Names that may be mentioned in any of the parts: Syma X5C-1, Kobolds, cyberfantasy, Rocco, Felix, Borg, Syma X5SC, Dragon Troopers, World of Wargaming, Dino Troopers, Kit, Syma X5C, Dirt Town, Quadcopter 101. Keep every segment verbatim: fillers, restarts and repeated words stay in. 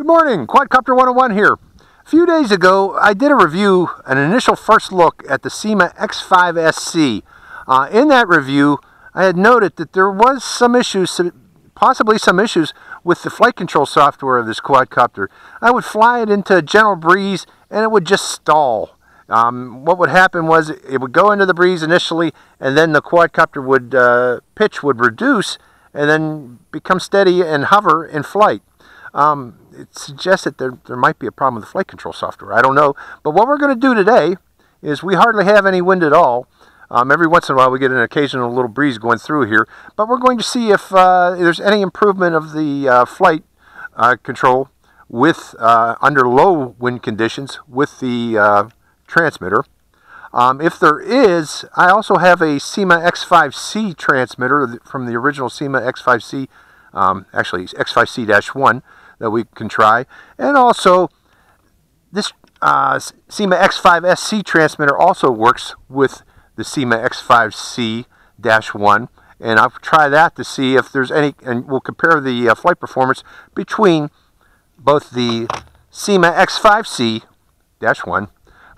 Good morning, Quadcopter one oh one here. A few days ago, I did a review, an initial first look at the Syma X five S C. Uh, in that review, I had noted that there was some issues, some, possibly some issues with the flight control software of this quadcopter. I would fly it into a gentle breeze and it would just stall. Um, what would happen was it would go into the breeze initially, and then the quadcopter would, uh, pitch would reduce and then become steady and hover in flight. Um, it suggests that there, there might be a problem with the flight control software. I don't know. But what we're going to do today is we hardly have any wind at all. Um, every once in a while we get an occasional little breeze going through here. But we're going to see if uh, there's any improvement of the uh, flight uh, control with uh, under low wind conditions with the uh, transmitter. Um, if there is, I also have a Syma X five C transmitter from the original Syma X five C, um, actually X five C dash one. That we can try, and also this uh, Syma X five S C transmitter also works with the Syma X five C dash one, and I'll try that to see if there's any, and we'll compare the uh, flight performance between both the Syma X five C dash one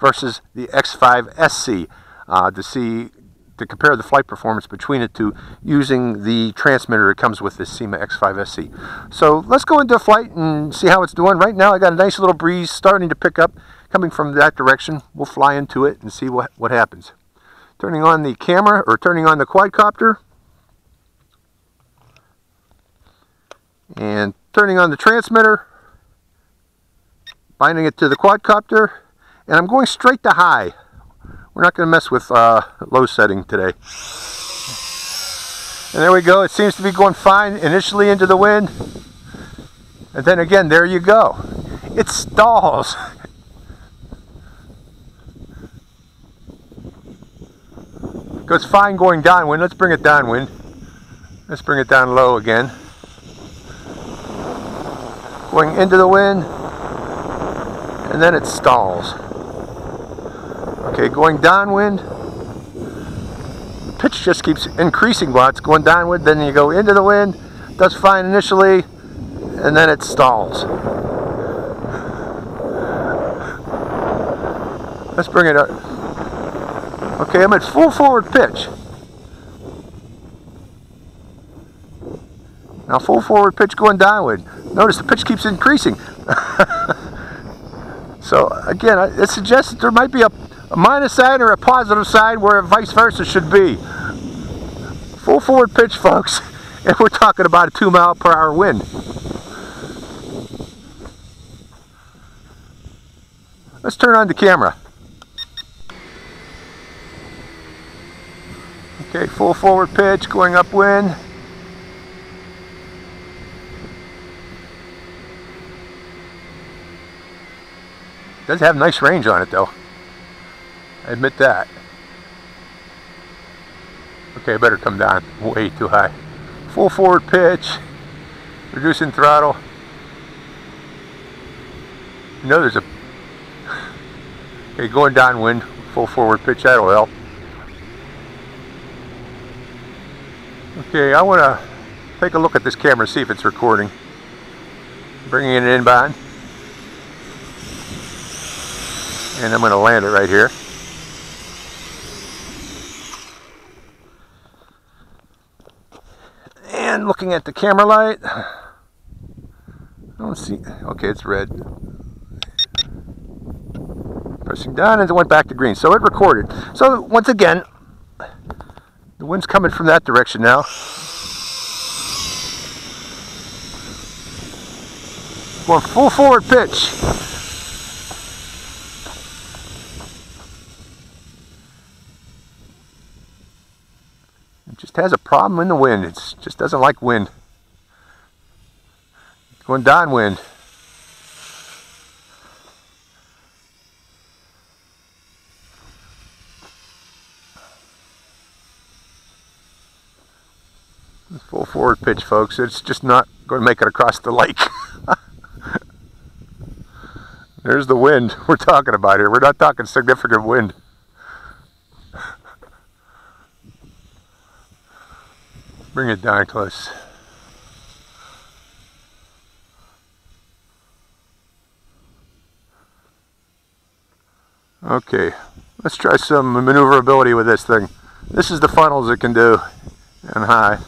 versus the X five S C uh, to see to compare the flight performance between it to using the transmitter that comes with this Syma X five S C. So let's go into flight and see how it's doing. Right now I got a nice little breeze starting to pick up coming from that direction. We'll fly into it and see what, what happens. Turning on the camera, or turning on the quadcopter. And turning on the transmitter. Binding it to the quadcopter. And I'm going straight to high. We're not going to mess with uh, low setting today. And there we go. It seems to be going fine initially into the wind. And then again, there you go. It stalls. It goes fine going downwind. Let's bring it downwind. Let's bring it down low again. Going into the wind. And then it stalls. Okay, going downwind, pitch just keeps increasing while it's going downwind, then you go into the wind, does fine initially, and then it stalls. Let's bring it up. Okay, I'm at full forward pitch. Now full forward pitch going downwind. Notice the pitch keeps increasing. So again, it suggests that there might be a A minus side or a positive side where vice versa should be. Full forward pitch, folks, and we're talking about a two mile per hour wind. Let's turn on the camera. Okay, full forward pitch, going upwind. Does have nice range on it though. I admit that. Okay, I better come down. Way too high. Full forward pitch. Reducing throttle. You know there's a... Okay, going downwind. Full forward pitch. That'll help. Okay, I want to take a look at this camera, see if it's recording. Bringing it inbound. And I'm going to land it right here. Looking at the camera light, I don't see. Okay, it's red. Pressing down and it went back to green, so it recorded. So once again, the wind's coming from that direction now. Going full forward pitch. Just has a problem in the wind. It just doesn't like wind. Going downwind. Full forward pitch, folks. It's just not going to make it across the lake. There's the wind we're talking about here. We're not talking significant wind. Bring it down close. Okay, let's try some maneuverability with this thing. This is the funnels it can do, and high.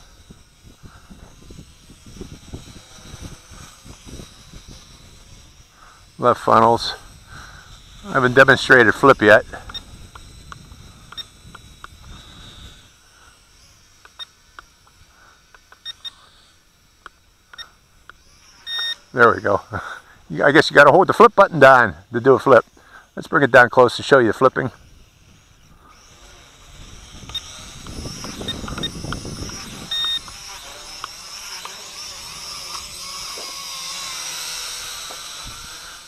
Left funnels. I haven't demonstrated flip yet. There we go. I guess you gotta hold the flip button down to do a flip. Let's bring it down close to show you the flipping.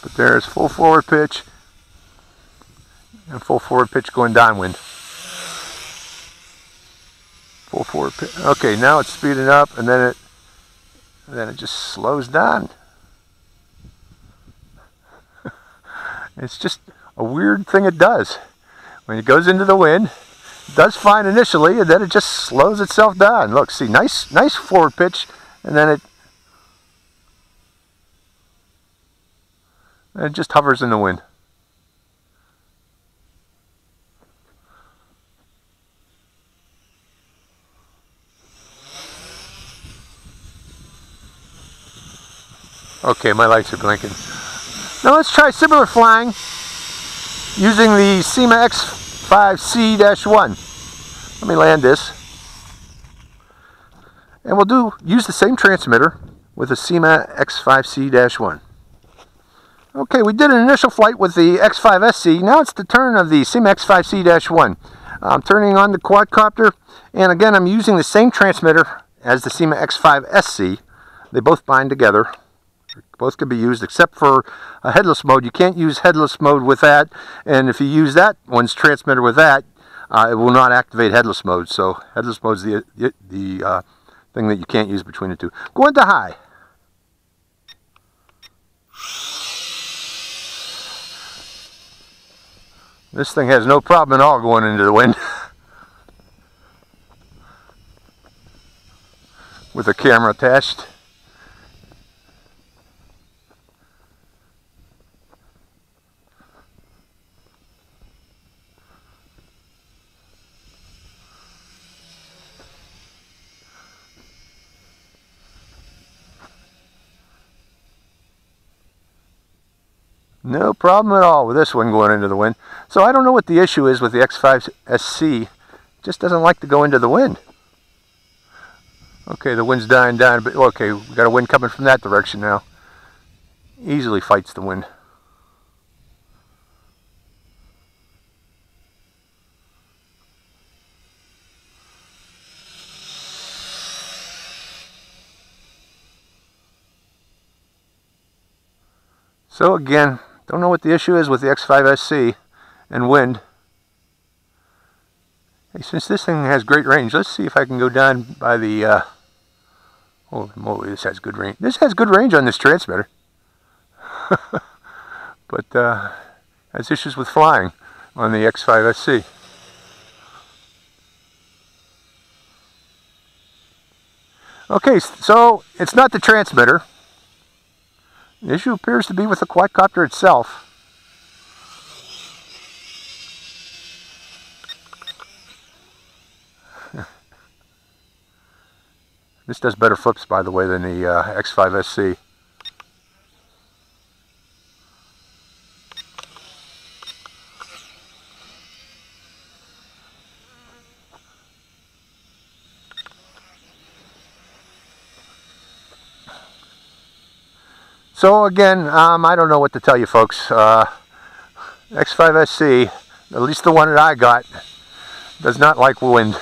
But there's full forward pitch and full forward pitch going downwind. Full forward pitch. Okay, now it's speeding up and then it then it just slows down. It's just a weird thing it does. When it goes into the wind, it does fine initially, and then it just slows itself down. Look, see, nice nice forward pitch, and then it, and it just hovers in the wind. Okay, my lights are blinking. Now let's try similar flying using the Syma X five C dash one. Let me land this. And we'll do use the same transmitter with the Syma X five C dash one. Okay, we did an initial flight with the X five S C. Now it's the turn of the Syma X five C dash one. I'm turning on the quadcopter, and again I'm using the same transmitter as the Syma X five S C. They both bind together. Both can be used except for a headless mode. You can't use headless mode with that, and if you use that one's transmitter with that, uh, it will not activate headless mode. So headless mode is the, the uh, thing that you can't use between the two. Going to high. This thing has no problem at all going into the wind. With a camera attached. No problem at all with this one going into the wind. So I don't know what the issue is with the X five S C. Just doesn't like to go into the wind. Okay, the wind's dying down, but okay, we got a wind coming from that direction now. Easily fights the wind. So again, don't know what the issue is with the X five S C and wind. Hey, since this thing has great range, let's see if I can go down by the, uh, holy moly, this has good range. This has good range on this transmitter. But uh, has issues with flying on the X five S C. Okay, so it's not the transmitter. The issue appears to be with the quadcopter itself. This does better flips, by the way, than the uh, X five S C. So again, um, I don't know what to tell you folks. Uh, X five S C, at least the one that I got, does not like wind.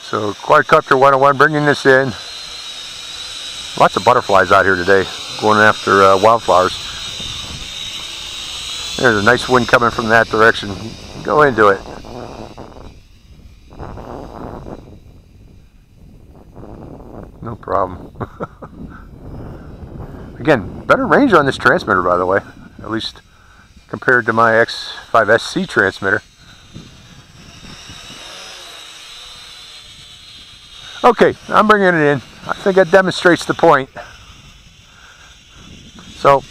So Quadcopter one oh one, bringing this in. Lots of butterflies out here today, going after uh, wildflowers. There's a nice wind coming from that direction. Go into it. No problem. Again, better range on this transmitter, by the way, at least compared to my X five S C transmitter. Okay, I'm bringing it in. I think that demonstrates the point. So,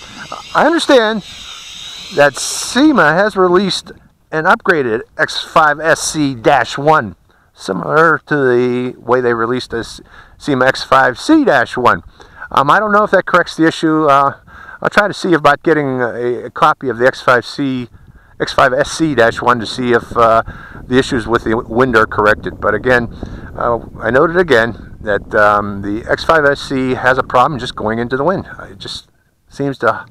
I understand that Syma has released an upgraded X five S C one, similar to the way they released this Syma X five C one. Um, I don't know if that corrects the issue. Uh, I'll try to see about getting a, a copy of the X five C X five S C one to see if uh, the issues with the wind are corrected. But again, uh, I noted again that um, the X five S C has a problem just going into the wind. It just seems to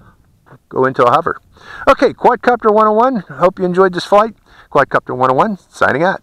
go into a hover. Okay, Quadcopter one oh one, hope you enjoyed this flight. Quadcopter one oh one, signing out.